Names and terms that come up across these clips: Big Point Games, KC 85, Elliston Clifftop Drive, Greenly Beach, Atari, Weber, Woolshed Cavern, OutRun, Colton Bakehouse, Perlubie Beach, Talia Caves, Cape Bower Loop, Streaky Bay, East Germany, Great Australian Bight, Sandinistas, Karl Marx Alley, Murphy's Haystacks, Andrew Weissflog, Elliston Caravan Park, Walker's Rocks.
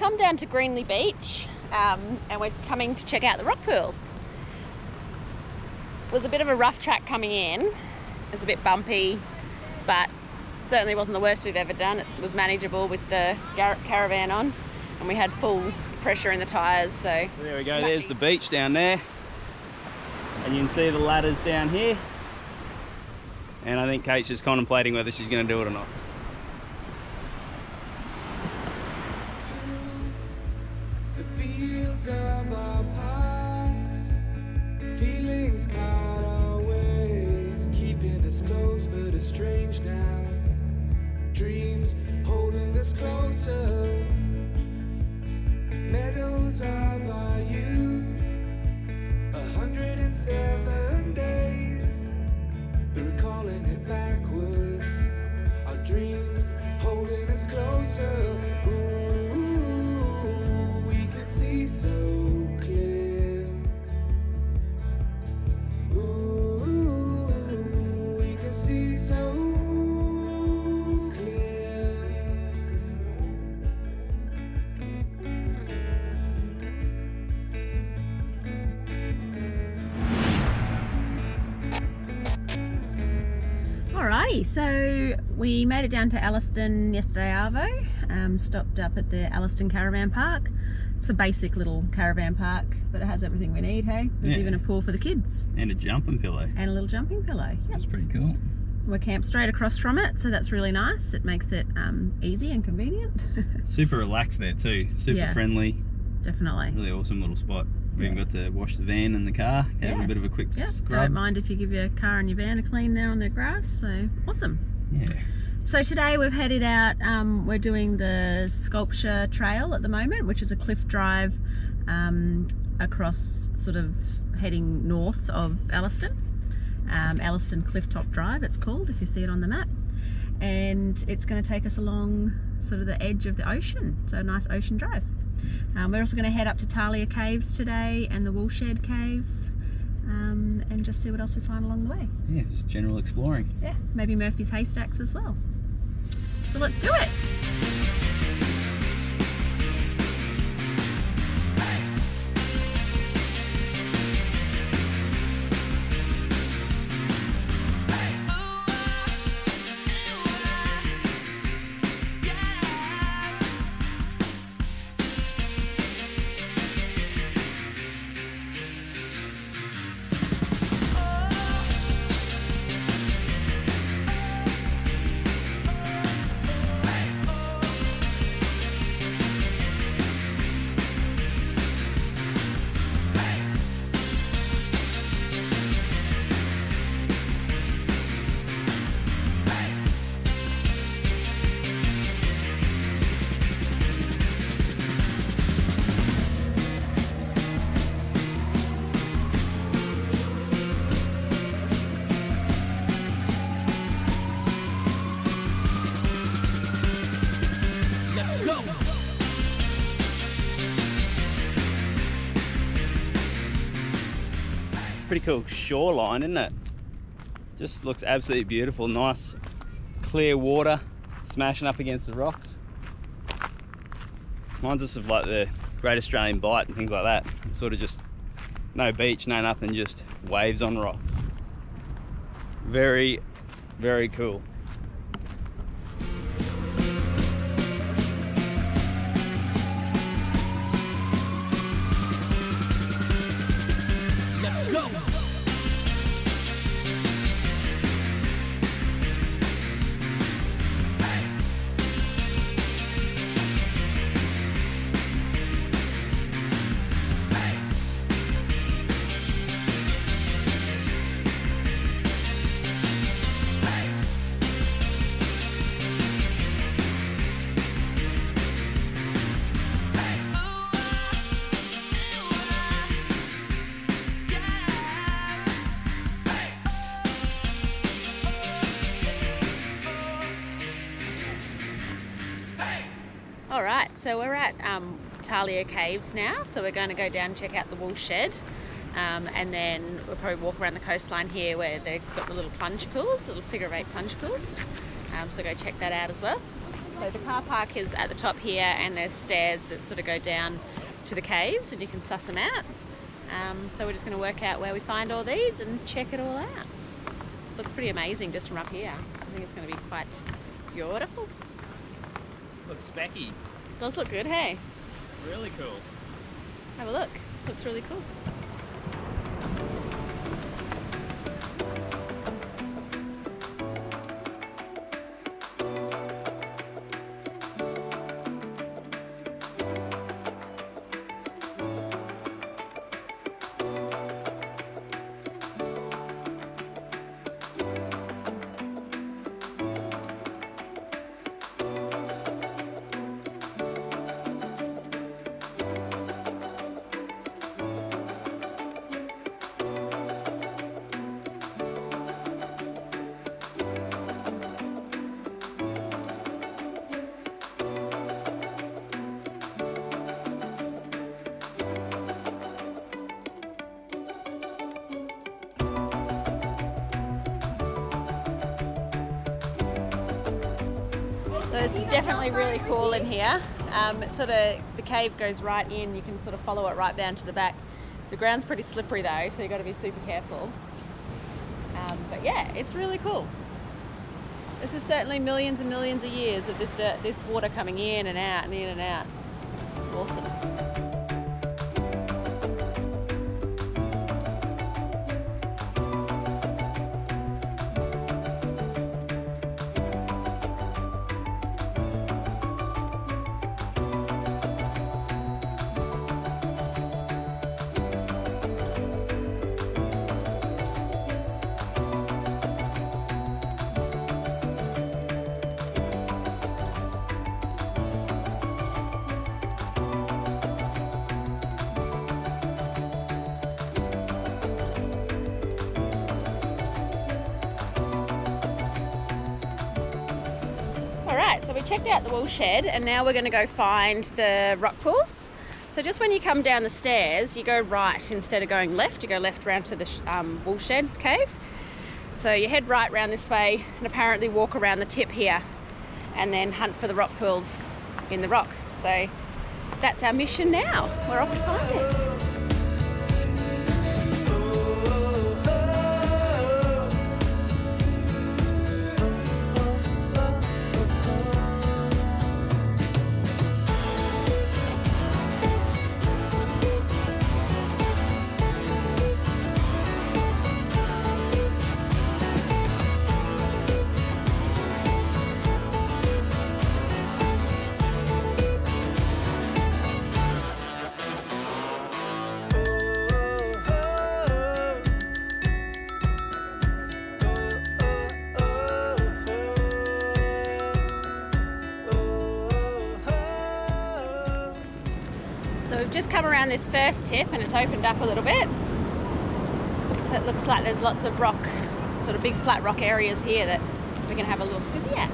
come down to Greenly Beach and we're coming to check out the rock pools. It was a bit of a rough track coming in. It's a bit bumpy, but certainly wasn't the worst we've ever done. It was manageable with the caravan on, and we had full pressure in the tyres, so... There we go, lucky. There's the beach down there. And you can see the ladders down here. And I think Kate's just contemplating whether she's going to do it or not. The fields of our paths, feelings part ways, keeping us close but it's strange now. Dreams holding us closer. Meadows of our youth, 107 days, but recalling it backwards, our dreams holding us closer. Ooh, we can see so clear. Ooh, we can see so clear. So we made it down to Elliston yesterday arvo, stopped up at the Elliston Caravan Park. It's a basic little caravan park, but it has everything we need, hey? There's even a pool for the kids. And a jumping pillow. And a little jumping pillow. Yep. That's pretty cool. We're camped straight across from it, so that's really nice. It makes it easy and convenient. Super relaxed there too, super friendly. Definitely. Really awesome little spot. We even got to wash the van and the car, have a bit of a quick scrub. Don't mind if you give your car and your van a clean there on the grass, so awesome. Yeah. So today we've headed out, we're doing the Sculpture Trail at the moment, which is a cliff drive across, sort of heading north of Elliston. Elliston Clifftop Drive it's called, if you see it on the map. And it's going to take us along sort of the edge of the ocean, so a nice ocean drive. We're also going to head up to Talia Caves today and the Woolshed Cave and just see what else we find along the way. Yeah, just general exploring. Yeah, maybe Murphy's Haystacks as well. So let's do it! Pretty cool shoreline, isn't it? Just looks absolutely beautiful. Nice clear water smashing up against the rocks. Reminds us of like the Great Australian Bight and things like that. It's sort of just no beach, no nothing, just waves on rocks. Very, very cool. Alright, so we're at Talia Caves now, so we're going to go down and check out the Woolshed and then we'll probably walk around the coastline here where they've got the little plunge pools, little figure eight plunge pools, so go check that out as well. So the car park is at the top here, and there's stairs that sort of go down to the caves and you can suss them out. So we're just going to work out where we find all these and check it all out. Looks pretty amazing just from up here. I think it's going to be quite beautiful. Looks specky. Does look good, hey? Really cool. Have a look. Looks really cool. So it's definitely really cool in here. It's sort of, the cave goes right in, you can sort of follow it right down to the back. The ground's pretty slippery though, so you've got to be super careful. But yeah, it's really cool. This is certainly millions and millions of years of this water coming in and out and in and out. It's awesome. So we checked out the wool shed and now we're going to go find the rock pools. So just when you come down the stairs, you go right instead of going left. You go left round to the wool shed cave. So you head right round this way and apparently walk around the tip here and then hunt for the rock pools in the rock. So that's our mission now. We're off to find it. We've just come around this first tip and it's opened up a little bit. So it looks like there's lots of rock, sort of big flat rock areas here that we can have a little squizzy at.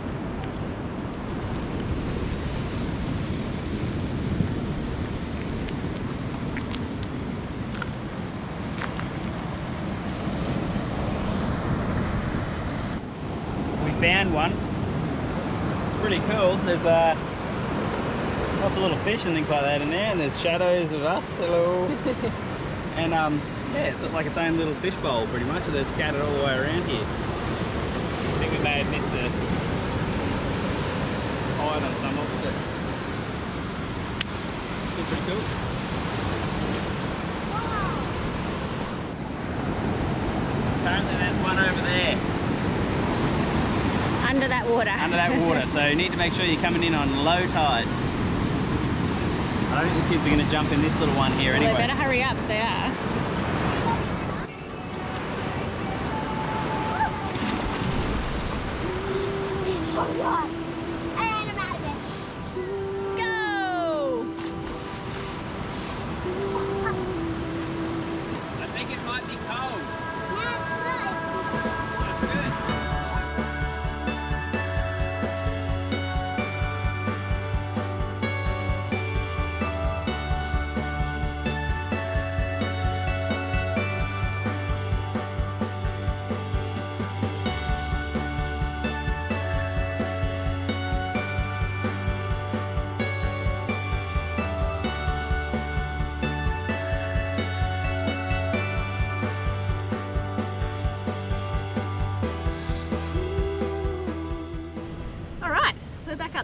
We found one. It's pretty cool. There's a lots of little fish and things like that in there, and there's shadows of us. Hello. And yeah, it's like its own little fish bowl pretty much, and they're scattered all the way around here. I think we may have missed the hide on some of it. Still pretty cool. Wow. Apparently there's one over there. Under that water. Under that water, so you need to make sure you're coming in on low tide. I don't think the kids are going to jump in this little one here anyway. Well, they better hurry up, they are. It's so hot. And I'm out of it. Go! I think it might be cold. That's good. That's good.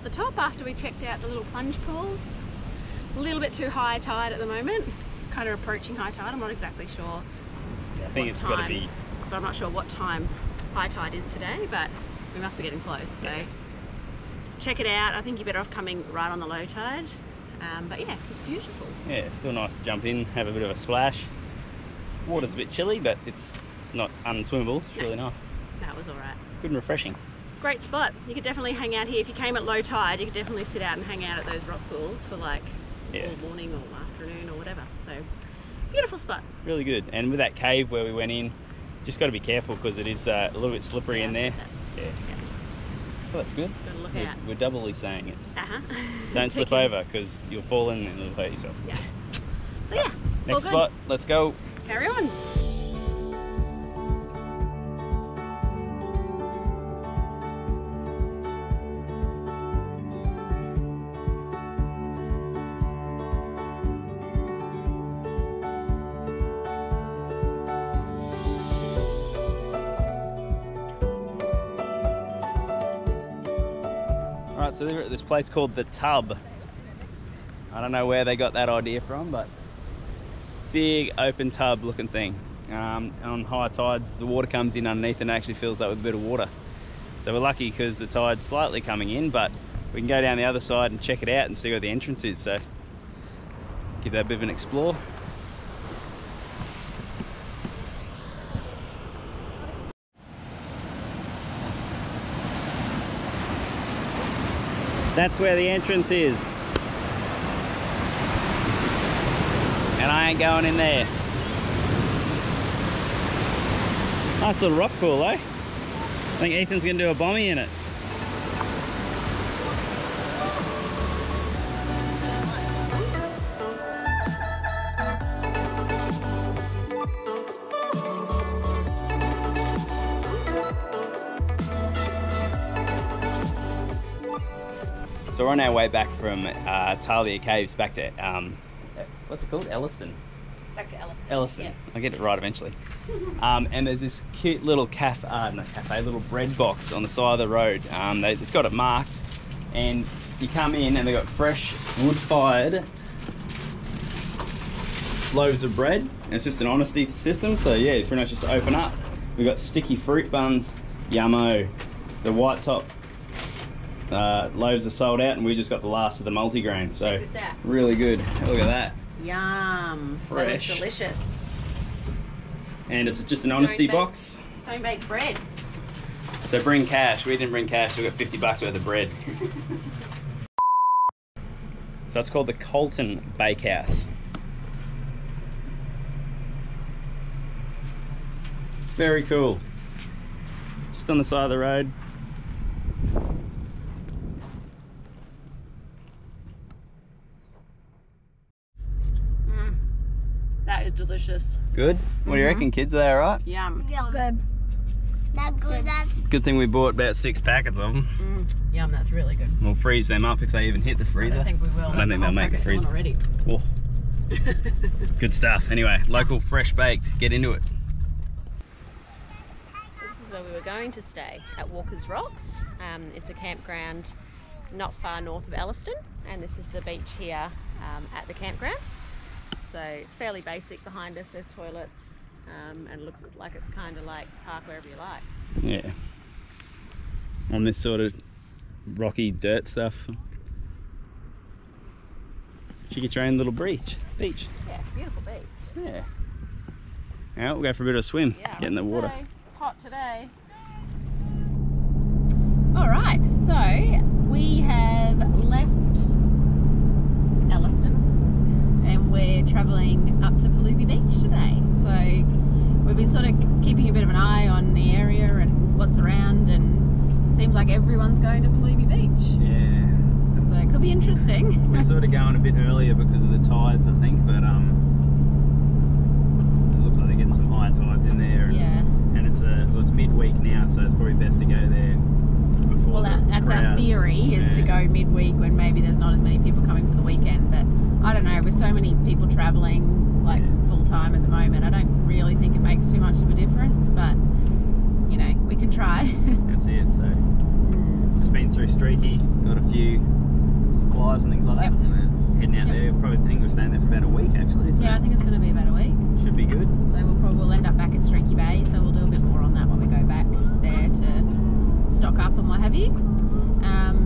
up the top after we checked out the little plunge pools. A little bit too high tide at the moment, kind of approaching high tide. I'm not exactly sure. Yeah, I think it's got to be. But I'm not sure what time high tide is today, but we must be getting close. So yeah, check it out. I think you're better off coming right on the low tide. But yeah, it's beautiful. Yeah, it's still nice to jump in, have a bit of a splash. Water's a bit chilly, but it's not unswimmable. It's really nice. That was all right. Good and refreshing. Great spot. You could definitely hang out here. If you came at low tide, you could definitely sit out and hang out at those rock pools for like all morning or afternoon or whatever. So beautiful spot. Really good. And with that cave where we went in, just got to be careful because it is a little bit slippery in there. Well, that's good. Gotta look out. We're doubly saying it. Don't slip over because you'll fall in and you'll hurt yourself. Yeah. So yeah. Next spot. Let's go. Carry on. Alright, so they're at this place called The Tub. I don't know where they got that idea from, but big open tub looking thing. On high tides, the water comes in underneath and actually fills up with a bit of water. So we're lucky because the tide's slightly coming in, but we can go down the other side and check it out and see where the entrance is. So give that a bit of an explore. That's where the entrance is. And I ain't going in there. Nice little rock pool though. I think Ethan's gonna do a bommy in it. So we're on our way back from Talia Caves back to what's it called? Elliston. Back to Elliston. Elliston. Yeah. I'll get it right eventually. And there's this cute little cafe, little bread box on the side of the road. It's got it marked, and you come in and they've got fresh wood-fired loaves of bread. And it's just an honesty system, so yeah, you pretty much just open up. We've got sticky fruit buns, yummo. The white top loaves are sold out, and we just got the last of the multigrain, so really good. Look at that. Yum. Fresh. That looks delicious. And it's just an honesty box. Stone baked bread. So bring cash. We didn't bring cash, so we got $50 worth of bread. So it's called the Colton Bakehouse. Very cool. Just on the side of the road. Delicious. Good? What do you reckon, kids? Are they alright? Yum. Good. That's good. Good thing we bought about 6 packets of them. Yum, that's really good. We'll freeze them up if they even hit the freezer. I don't think we will. I don't think they'll make the freezer. Already. Oh. Good stuff. Anyway, local, fresh baked. Get into it. This is where we were going to stay, at Walker's Rocks. It's a campground not far north of Elliston, and this is the beach here at the campground. So it's fairly basic. Behind us there's toilets and it looks like it's kind of like park wherever you like. Yeah. On this sort of rocky dirt stuff. Cheeky train little beach. Yeah, beautiful beach. Yeah. Now we'll go for a bit of a swim, get in the water. It's hot today. Alright, so we have left We're travelling up to Perlubie Beach today, so we've been sort of keeping a bit of an eye on the area and what's around, and it seems like everyone's going to Perlubie Beach. Yeah. So it could be interesting. We're sort of going a bit earlier because of the tides, I think, but it looks like they're getting some high tides in there. And, and it's well, it's midweek now, so it's probably best to go there before. Well, that's our theory, is to go midweek when maybe there's not as many people coming for the weekend, but I don't know, with so many people travelling like full time at the moment, I don't really think it makes too much of a difference, but you know, we can try. That's it, so just been through Streaky, got a few supplies and things like that. Yep. And heading out there, probably think we're staying there for about a week actually. So yeah, I think it's going to be about a week. Should be good. So we'll end up back at Streaky Bay, so we'll do a bit more on that when we go back there to stock up and what have you.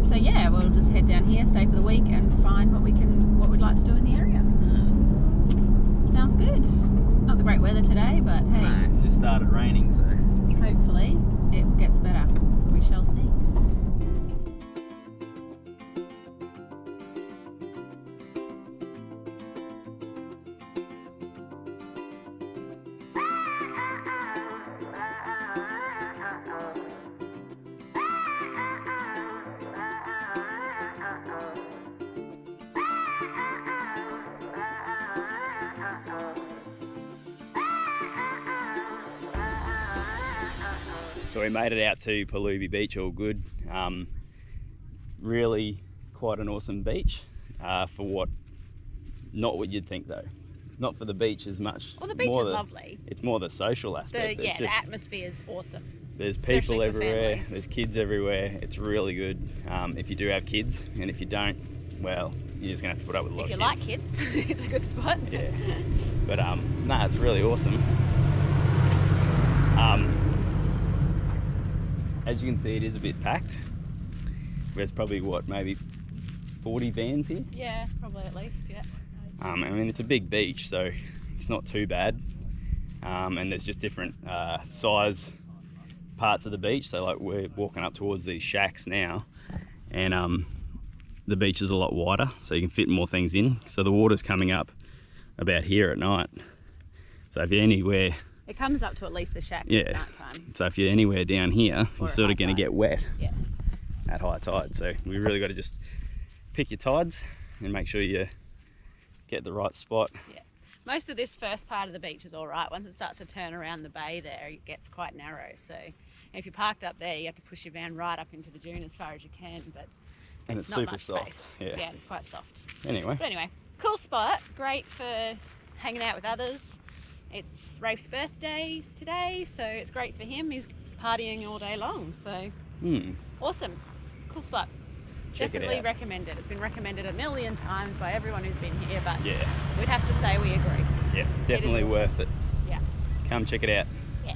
So yeah, we'll just head down here, stay for the week, and find what we can, what we'd like to do in the area. Sounds good. Not the great weather today, but hey. No, it's just started raining, so. Hopefully it gets better. We shall see. So we made it out to Perlubie Beach, all good. Really quite an awesome beach for not what you'd think though. Not for the beach as much. Well, the beach is lovely. It's more the social aspect. Yeah, the atmosphere is awesome. There's people everywhere, there's kids everywhere. It's really good if you do have kids, and if you don't, well, you're just gonna have to put up with a lot of kids. If you like kids, it's a good spot. Yeah, but no, it's really awesome. As you can see, it is a bit packed. There's probably what, maybe 40 vans here? Yeah, probably at least, yeah. I mean, it's a big beach, so it's not too bad. And there's just different size parts of the beach. So like we're walking up towards these shacks now, and the beach is a lot wider, so you can fit more things in. So the water's coming up about here at night. So if you're anywhere, it comes up to at least the shack at night time. So if you're anywhere down here, you're sort of going to get wet at high tide. So we really got to just pick your tides and make sure you get the right spot. Yeah. Most of this first part of the beach is all right. Once it starts to turn around the bay there, it gets quite narrow. So if you're parked up there, you have to push your van right up into the dune as far as you can. But and it's not super much soft. Space. Yeah. Yeah, quite soft. Anyway. But anyway, cool spot. Great for hanging out with others. It's Rafe's birthday today, so it's great for him. He's partying all day long, so awesome. Cool spot. Definitely recommend it. It's been recommended a million times by everyone who's been here, but we'd have to say we agree. Yeah, definitely worth it. Yeah. Come check it out. Yeah.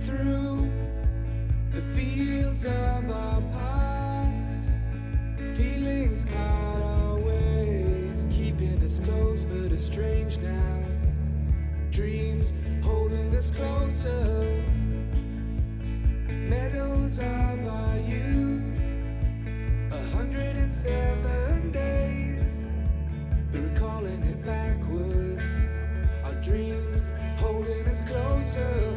Through the fields of our paths, feelings power. Close but estranged now, dreams holding us closer, meadows of our youth, 107 days, but recalling it backwards, our dreams holding us closer,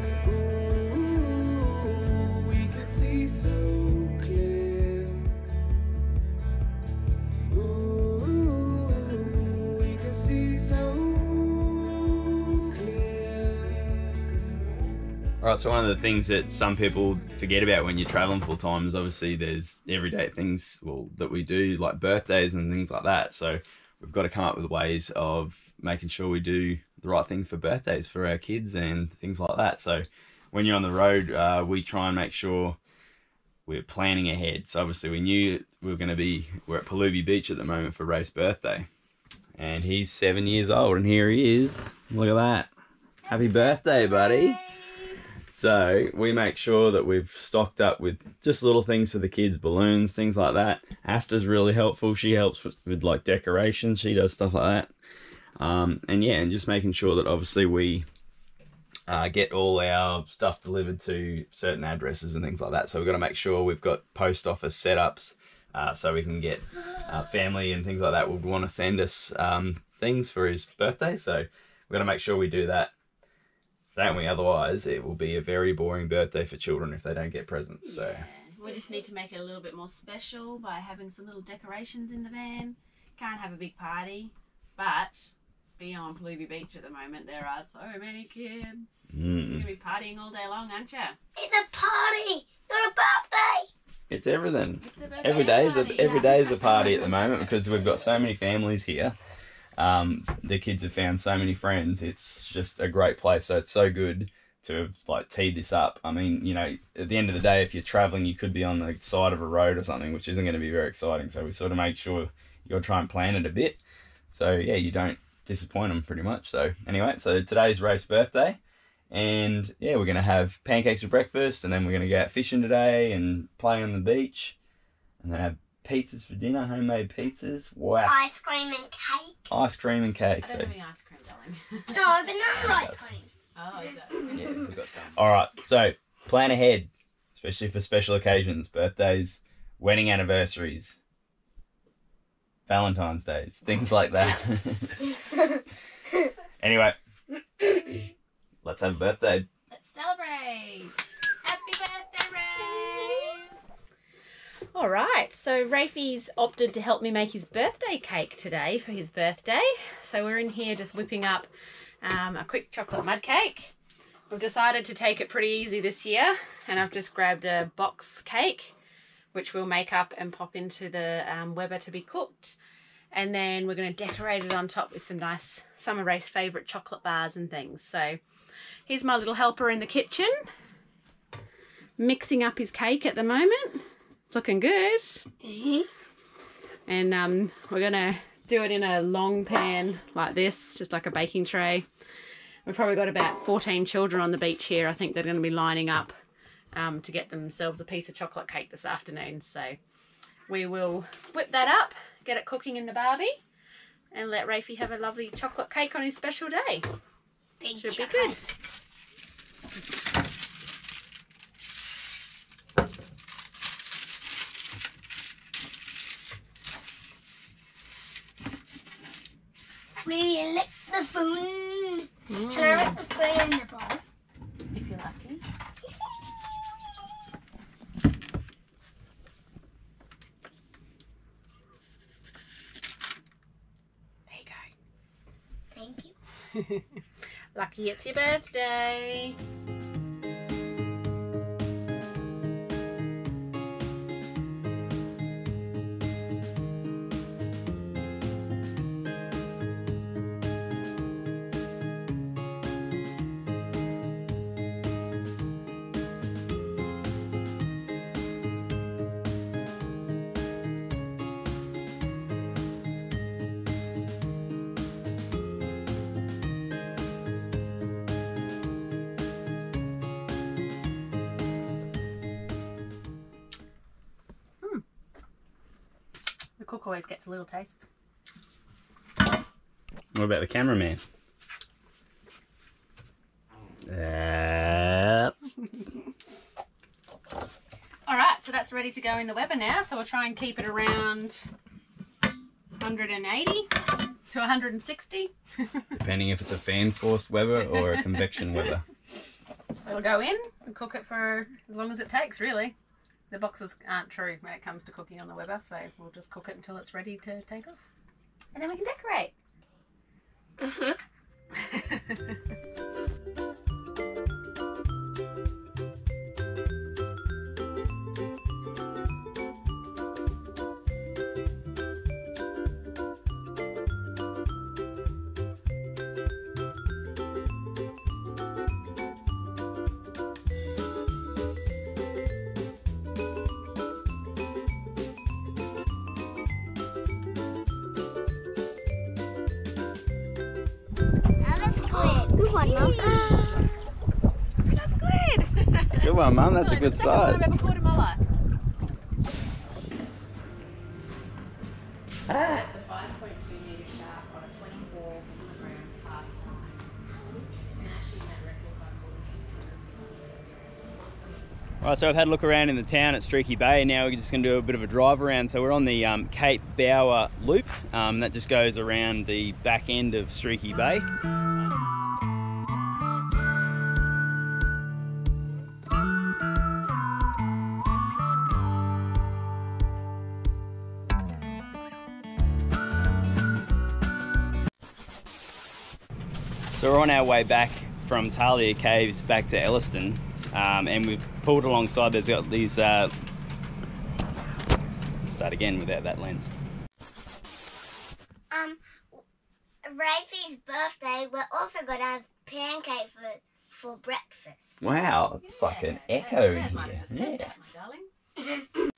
ooh, we can see so clear. All right, so one of the things that some people forget about when you're traveling full time is obviously there's everyday things that we do, like birthdays and things like that. So we've got to come up with ways of making sure we do the right thing for birthdays for our kids and things like that. So when you're on the road, we try and make sure we're planning ahead. So obviously we knew we're at Perlubie Beach at the moment for Rafe's birthday, and he's 7 years old, and here he is. Look at that. Happy birthday, buddy. So we make sure that we've stocked up with just little things for the kids, balloons, things like that. Asta's really helpful. She helps with like decorations. She does stuff like that. And yeah, and just making sure that obviously we get all our stuff delivered to certain addresses and things like that. So we've got to make sure we've got post office setups so we can get family and things like that would want to send us things for his birthday. So we've got to make sure we do that. Don't we? Otherwise, it will be a very boring birthday for children if they don't get presents. So we just need to make it a little bit more special by having some little decorations in the van. Can't have a big party, but being on Perlubie Beach at the moment, there are so many kids. You're gonna be partying all day long, aren't you? It's a party, not a birthday. It's everything. It's a birthday every day is a party at the moment because we've got so many families here. The kids have found so many friends. It's just a great place. So it's so good to have like teed this up. I mean, you know, at the end of the day, if you're traveling, you could be on the side of a road or something, which isn't going to be very exciting. So we sort of make sure you'll try and plan it a bit. So yeah, you don't disappoint them pretty much. So anyway, so today's Rafe's birthday, and yeah, we're going to have pancakes for breakfast, and then we're going to go out fishing today and play on the beach, and then have pizzas for dinner, homemade pizzas. Wow. Ice cream and cake. Ice cream and cake. I don't have any ice cream, darling. No, but not ice cream. Oh, is that? Yeah, we've got some. All right, so plan ahead, especially for special occasions, birthdays, wedding anniversaries, Valentine's Days, things like that. Anyway, let's have a birthday. Let's celebrate. Happy birthday, Rafe! All right, so Rafey's opted to help me make his birthday cake today for his birthday. So we're in here just whipping up a quick chocolate mud cake. We've decided to take it pretty easy this year, and I've just grabbed a box cake, which we'll make up and pop into the Weber to be cooked. And then we're going to decorate it on top with some nice summer race favourite chocolate bars and things. So here's my little helper in the kitchen, mixing up his cake at the moment. It's looking good. Mm-hmm. And we're going to do it in a long pan like this, just like a baking tray. We've probably got about 14 children on the beach here. I think they're going to be lining up to get themselves a piece of chocolate cake this afternoon. So we will whip that up, get it cooking in the barbie, and let Rafey have a lovely chocolate cake on his special day. Big should chocolate. Be good. Really lick the spoon. Mm. Can I lick the spoon in the bowl? If you're lucky. Lucky it's your birthday. Cook always gets a little taste. What about the cameraman? All right, so that's ready to go in the Weber now. So we'll try and keep it around 180 to 160. Depending if it's a fan-forced Weber or a convection Weber. It'll go in and cook it for as long as it takes, really. The boxes aren't true when it comes to cooking on the Weber, so we'll just cook it until it's ready to take off. And then we can decorate. Mm-hmm. Good one, Mum. That's a good size. Ah. Right, so I've had a look around in the town at Streaky Bay. Now we're just going to do a bit of a drive around. So we're on the Cape Bower Loop. That just goes around the back end of Streaky Bay. So we're on our way back from Talia Caves back to Elliston, and we've pulled alongside. There's got these, start again without that lens. Rafey's birthday, we're also going to have pancakes for, for breakfast. Wow, it's like an echo here. Yeah. My darling.